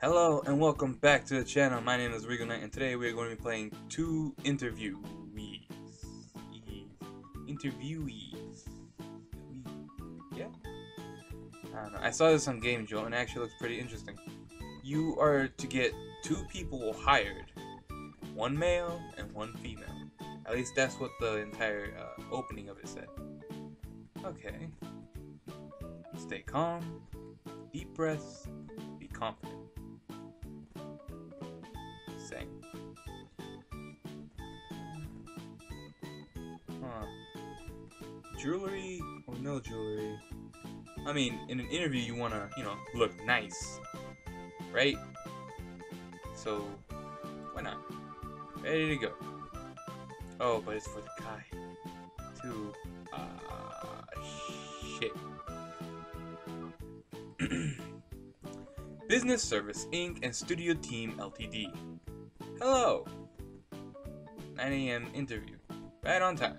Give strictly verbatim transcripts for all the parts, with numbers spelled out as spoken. Hello and welcome back to the channel. My name is Regal Knight and today we are going to be playing Two Interviewees. Interviewees. Yeah? I don't know. I saw this on GameJolt and it actually looks pretty interesting. You are to get two people hired. One male and one female. At least that's what the entire uh, opening of it said. Okay. Stay calm. Deep breaths. Be confident. Huh. Jewelry or no jewelry? I mean, in an interview you wanna, you know, look nice, right? So, why not? Ready to go. Oh, but it's for the guy. Two. Ah, uh, shit. Business Service Incorporated and Studio Team Limited. Hello! nine A M interview. Right on time.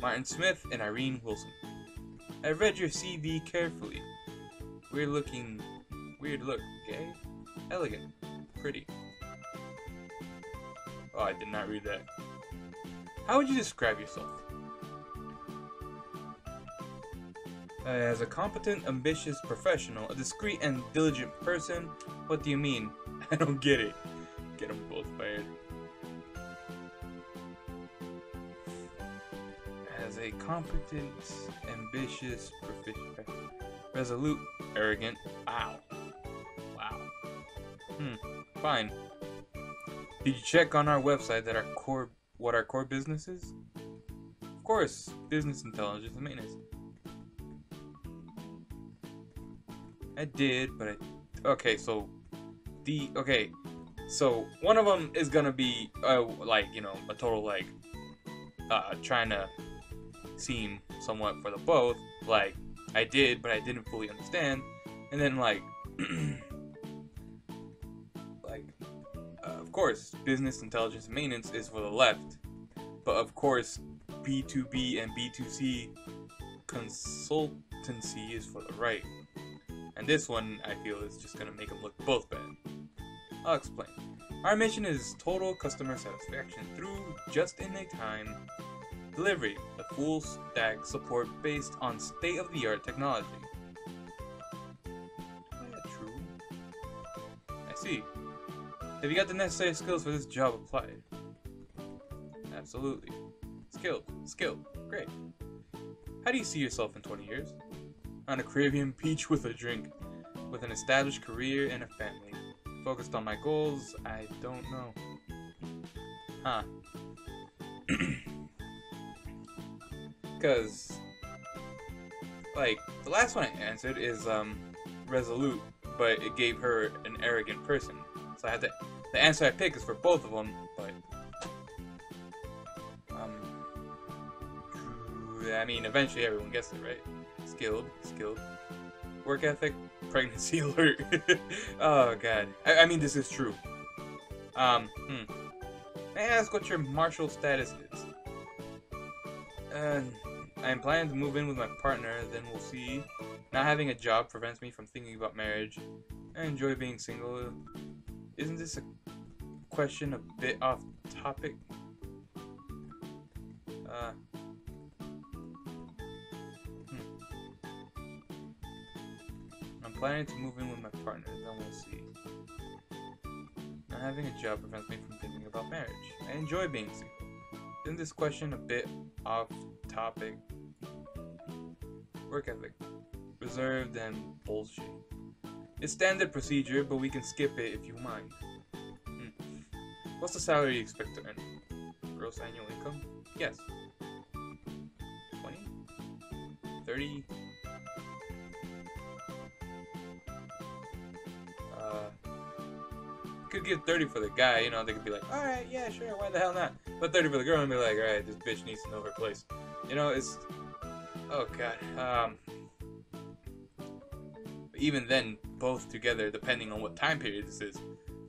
Martin Smith and Irene Wilson. I read your C V carefully. Weird looking... Weird look. Gay? Elegant. Pretty. Oh, I did not read that. How would you describe yourself? As a competent, ambitious professional, a discreet and diligent person. What do you mean? I don't get it. Get them both fired. As a competent, ambitious, proficient, resolute, arrogant. Wow. Wow. Hmm. Fine. Did you check on our website that our core, what our core business is? Of course, business intelligence and maintenance. I did, but I... Okay, so... The... Okay. So, one of them is gonna be, uh, like, you know, a total, like, uh, trying to seem somewhat for the both. Like, I did, but I didn't fully understand. And then, like... like, uh, of course, business intelligence and maintenance is for the left. But, of course, B two B and B two C consultancy is for the right. And this one, I feel, is just gonna make them look both bad. I'll explain. Our mission is total customer satisfaction through just-in-time delivery, a full-stack support based on state-of-the-art technology. Yeah, true. I see. Have you got the necessary skills for this job applied? Absolutely. Skilled. Skilled. Great. How do you see yourself in twenty years? On a Caribbean beach with a drink, with an established career and a family. Focused on my goals, I don't know. Huh. Because, like, the last one I answered is, um, resolute, but it gave her an arrogant person. So I had to, the answer I picked is for both of them, but, um, I mean, eventually everyone gets it, right? Skilled, skilled, work ethic, pregnancy alert. Oh god, I, I mean this is true. Um, hmm. May I ask what your marital status is? Uh, I am planning to move in with my partner, then we'll see. Not having a job prevents me from thinking about marriage. I enjoy being single. Isn't this a question a bit off topic? Uh... Planning to move in with my partner, then we'll see. Not having a job prevents me from thinking about marriage. I enjoy being single. Isn't this question a bit off topic? Work ethic. Reserved and bullshit. It's standard procedure, but we can skip it if you mind. Hmm. What's the salary you expect to earn? Gross annual income? Yes. twenty? thirty? Could give thirty for the guy, you know, they could be like, alright, yeah, sure, why the hell not? But thirty for the girl and be like, alright, this bitch needs to know her place. You know, it's... Oh, God. Um... Even then, both together, depending on what time period this is,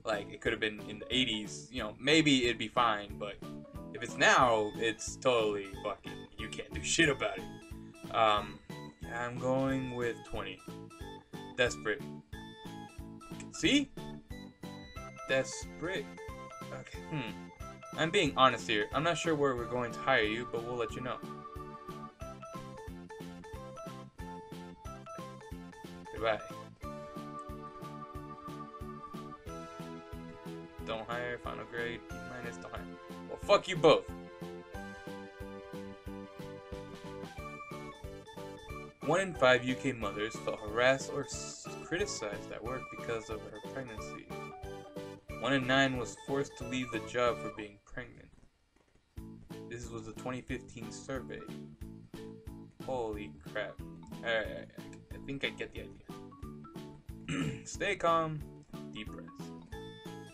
like, it could have been in the eighties, you know, maybe it'd be fine, but if it's now, it's totally fucking... You can't do shit about it. Um, I'm going with twenty. Desperate. See? Desperate. Okay. Hmm. I'm being honest here. I'm not sure where we're going to hire you, but we'll let you know. Goodbye. Don't hire. Final grade. Minus. Don't hire. Well, fuck you both. One in five U K mothers felt harassed or criticized at work because of her pregnancy. One in nine was forced to leave the job for being pregnant. This was the twenty fifteen survey. Holy crap. Alright, I think I get the idea. Stay calm, deep breath.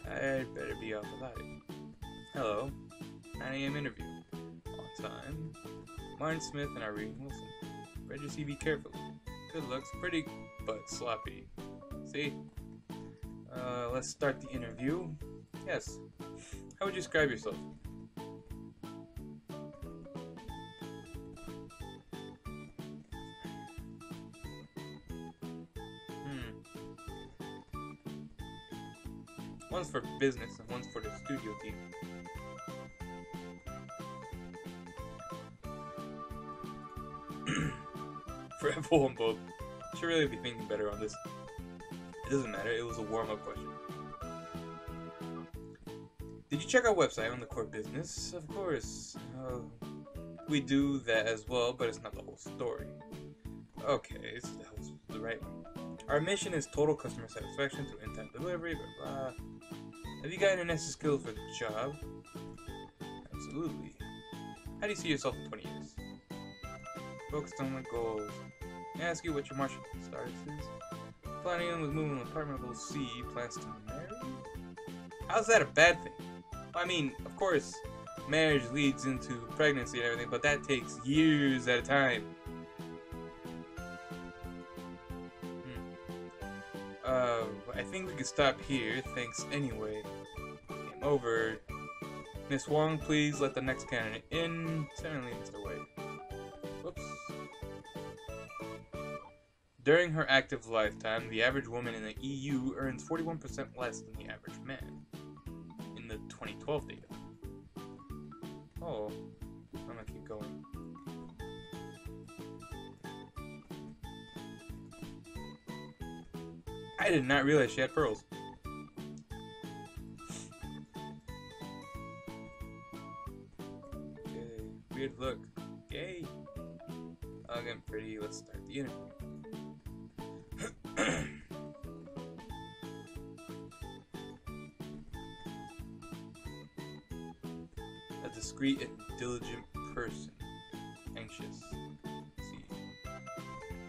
I'd better be off about it. Hello, nine A M interview. On time. Martin Smith and Irene Wilson. Read your C V carefully. Good looks, pretty, but sloppy. See? Uh, let's start the interview. Yes. How would you describe yourself? Hmm. One's for business and one's for the studio team. For everyone both. Should really be thinking better on this. It doesn't matter, it was a warm-up question. Did you check our website on the core business? Of course. Uh, we do that as well, but it's not the whole story. Okay, so that was the right one. Our mission is total customer satisfaction through in-time delivery, blah blah. Have you gotten your necessary skills for the job? Absolutely. How do you see yourself in twenty years? Focused on my goals. May I ask you what your martial status is? Planning on moving to an apartment level C, plans to marry? How's that a bad thing? I mean, of course, marriage leads into pregnancy and everything, but that takes years at a time. Hmm. Uh, I think we can stop here, thanks anyway. Game over. Miss Wong, please let the next candidate in. Certainly, Mister White. Whoops. During her active lifetime, the average woman in the E U earns forty-one percent less than the average man. In the twenty twelve data. Oh, I'm gonna keep going. I did not realize she had pearls. Okay, weird look. Yay. Again, pretty. Let's start the interview. A discreet and diligent person. Anxious. Let's see.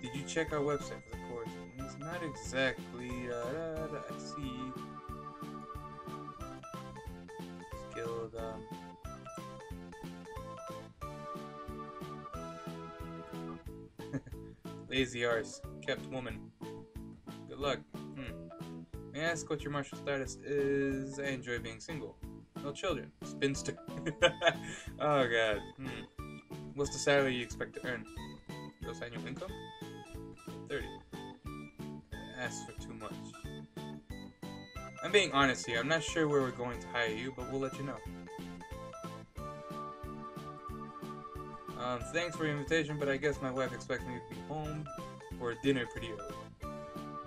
Did you check our website for the course? It's not exactly. Uh, da, da, I see. Skilled. Um, Lazy arse. Kept woman. Good luck. Hmm. May I ask what your martial status is? I enjoy being single. No children. Spinster. Oh god. Hmm. What's the salary you expect to earn? Gross annual income? thirty. Ask for too much. I'm being honest here. I'm not sure where we're going to hire you, but we'll let you know. Um, thanks for your invitation, but I guess my wife expects me to be home for dinner pretty early.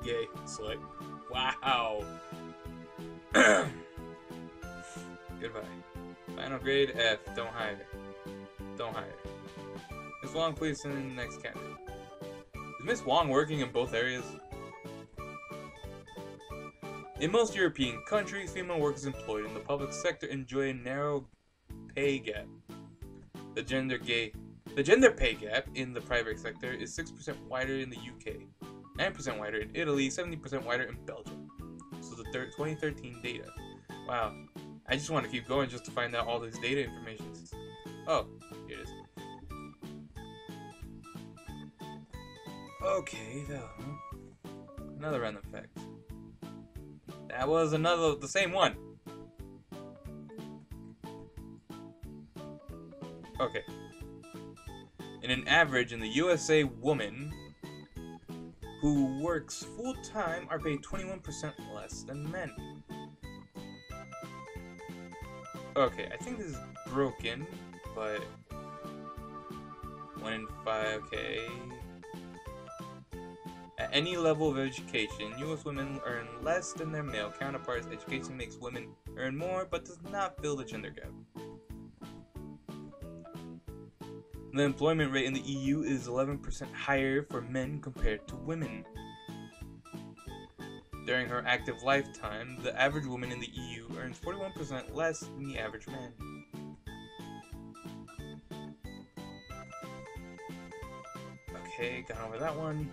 Yay, slut. Wow. Goodbye. Final grade F. Don't hide it. Don't hide it. Miss Wong, please send in the next candidate. Is Miss Wong working in both areas? In most European countries, female workers employed in the public sector enjoy a narrow pay gap. The gender gay, the gender pay gap in the private sector is six percent wider in the U K, nine percent wider in Italy, seventy percent wider in Belgium. So the twenty thirteen data. Wow. I just want to keep going just to find out all this data information. Oh, here it is. Okay, though. Another random fact. That was another, the same one. Okay. In an average in the U S A, woman who works full-time are paid twenty-one percent less than men. Okay, I think this is broken, but one in five, okay. At any level of education, U S women earn less than their male counterparts. Education makes women earn more, but does not fill the gender gap. The employment rate in the E U is eleven percent higher for men compared to women. During her active lifetime, the average woman in the E U earns forty-one percent less than the average man. Okay, got over that one.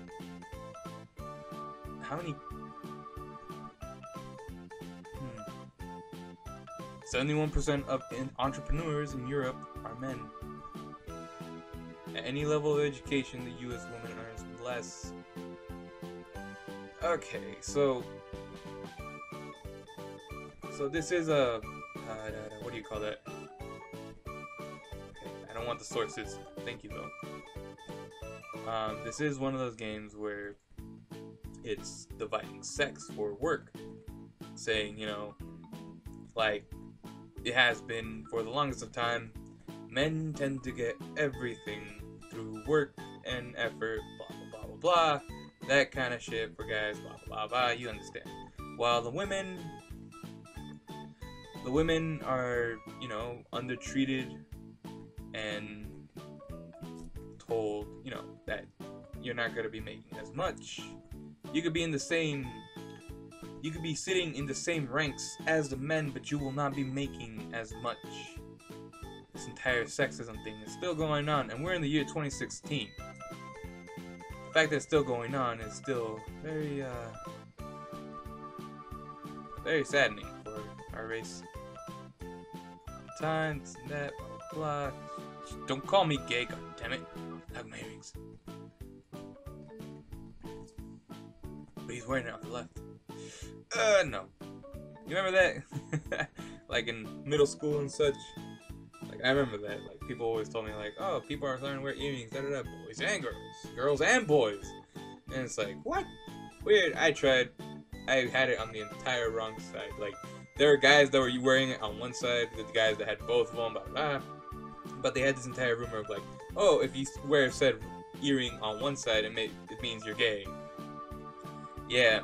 How many? Hmm. seventy-one percent of entrepreneurs in Europe are men. At any level of education, the U S woman earns less. Okay, so... So this is a... Uh, what do you call that? Okay, I don't want the sources. Thank you, though. Um, this is one of those games where it's dividing sex for work. Saying, you know, like, it has been for the longest of time, men tend to get everything through work and effort, blah, blah, blah, blah, blah, that kind of shit for guys, blah, blah, blah, blah, you understand. While the women, the women are, you know, undertreated and told, you know, that you're not going to be making as much. You could be in the same, you could be sitting in the same ranks as the men, but you will not be making as much. This entire sexism thing is still going on, and we're in the year twenty sixteen. The fact that it's still going on is still very, uh, very saddening for our race. Times, that, blah, blah. Don't call me gay, goddammit. I have my earrings. But he's wearing it on the left. Uh, no. You remember that? Like in middle school and such? I remember that, like, people always told me, like, oh, people are starting to wear earrings, da da da, boys and girls, girls and boys, and it's like, what? Weird, I tried, I had it on the entire wrong side, like, there were guys that were wearing it on one side, the guys that had both of them, blah, blah, blah, but they had this entire rumor of, like, oh, if you wear said earring on one side, it, may, it means you're gay. Yeah.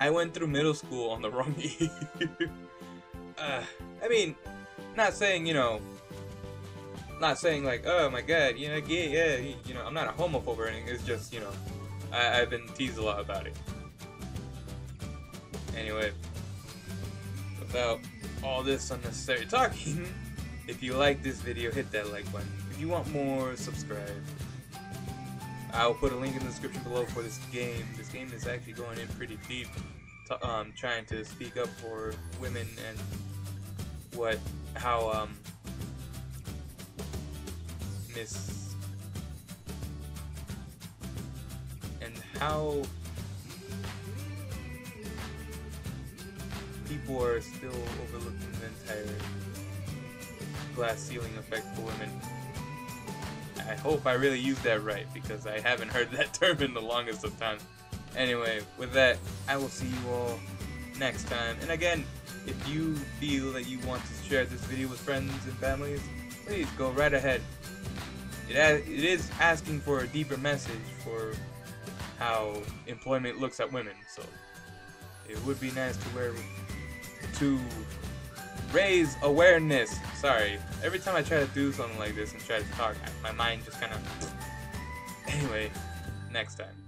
I went through middle school on the wrong ear. uh, I mean... Not saying, you know, not saying like, oh my god, you know, gay, yeah, you know, I'm not a homophobe or anything, it's just, you know, I, I've been teased a lot about it. Anyway, without all this unnecessary talking, if you like this video, hit that like button. If you want more, subscribe. I'll put a link in the description below for this game. This game is actually going in pretty deep, to, um, trying to speak up for women and what... how, um, Miss, and how people are still overlooking the entire glass ceiling effect for women. I hope I really used that right, because I haven't heard that term in the longest of time. Anyway, with that, I will see you all next time, and again, if you feel that you want to share this video with friends and families, please go right ahead. It, it is asking for a deeper message for how employment looks at women, so it would be nice to, wear, to raise awareness. Sorry, every time I try to do something like this and try to talk, my mind just kind of... Anyway, next time.